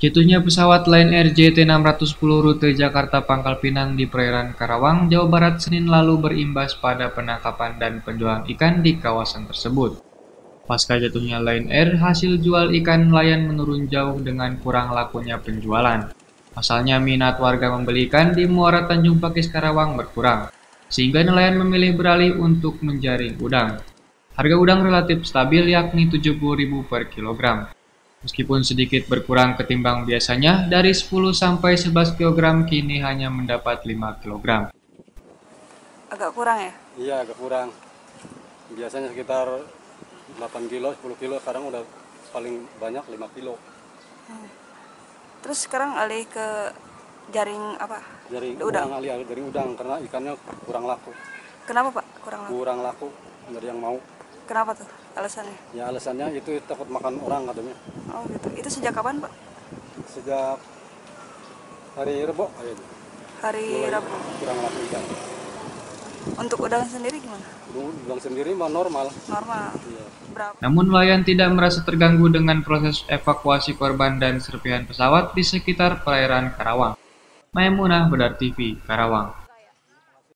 Jatuhnya pesawat Lion Air JT-610 rute Jakarta Pangkal Pinang di perairan Karawang, Jawa Barat Senin lalu berimbas pada penangkapan dan penjualan ikan di kawasan tersebut. Pasca jatuhnya Lion Air, hasil jual ikan nelayan menurun jauh dengan kurang lakunya penjualan. Pasalnya minat warga membeli ikan di Muara Tanjung Pakis Karawang berkurang, sehingga nelayan memilih beralih untuk menjaring udang. Harga udang relatif stabil yakni Rp70.000 per kilogram. Meskipun sedikit berkurang ketimbang biasanya, dari 10–11 kg kini hanya mendapat 5 kg. Agak kurang ya? Iya, agak kurang. Biasanya sekitar 8 kilo, 10 kilo, sekarang udah paling banyak 5 kilo. Terus sekarang alih ke jaring apa? Jaring udang, alih dari udang karena ikannya kurang laku. Kenapa Pak? Kurang laku? Kurang laku, nggak ada yang mau. Kenapa tuh alasannya? Ya alasannya itu takut makan orang katanya. Oh gitu. Itu sejak kapan Pak? Sejak hari Rabu. Hari Rabu. Kurang laku ikan. Untuk udang sendiri gimana? Udang sendiri mah normal. Normal. Iya. Namun nelayan tidak merasa terganggu dengan proses evakuasi korban dan serpihan pesawat di sekitar perairan Karawang. Maimunah Bedar TV, Karawang.